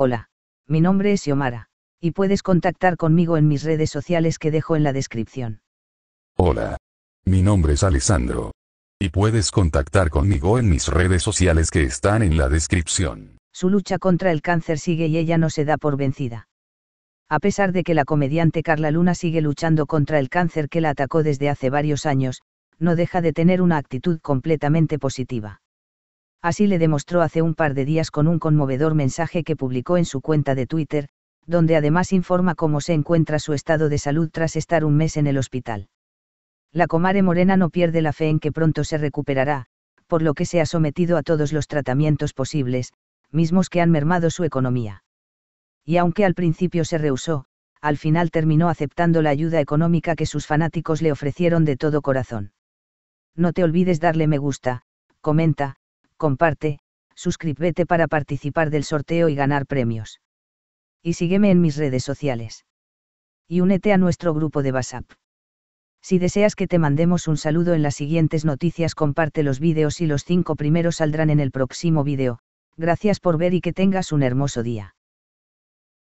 Hola, mi nombre es Yomara, y puedes contactar conmigo en mis redes sociales que dejo en la descripción. Hola, mi nombre es Alessandro, y puedes contactar conmigo en mis redes sociales que están en la descripción. Su lucha contra el cáncer sigue y ella no se da por vencida. A pesar de que la comediante Karla Luna sigue luchando contra el cáncer que la atacó desde hace varios años, no deja de tener una actitud completamente positiva. Así le demostró hace un par de días con un conmovedor mensaje que publicó en su cuenta de Twitter, donde además informa cómo se encuentra su estado de salud tras estar un mes en el hospital. La comare morena no pierde la fe en que pronto se recuperará, por lo que se ha sometido a todos los tratamientos posibles, mismos que han mermado su economía. Y aunque al principio se rehusó, al final terminó aceptando la ayuda económica que sus fanáticos le ofrecieron de todo corazón. No te olvides darle me gusta, comenta, comparte, suscríbete para participar del sorteo y ganar premios. Y sígueme en mis redes sociales. Y únete a nuestro grupo de WhatsApp. Si deseas que te mandemos un saludo en las siguientes noticias, comparte los vídeos y los 5 primeros saldrán en el próximo vídeo. Gracias por ver y que tengas un hermoso día.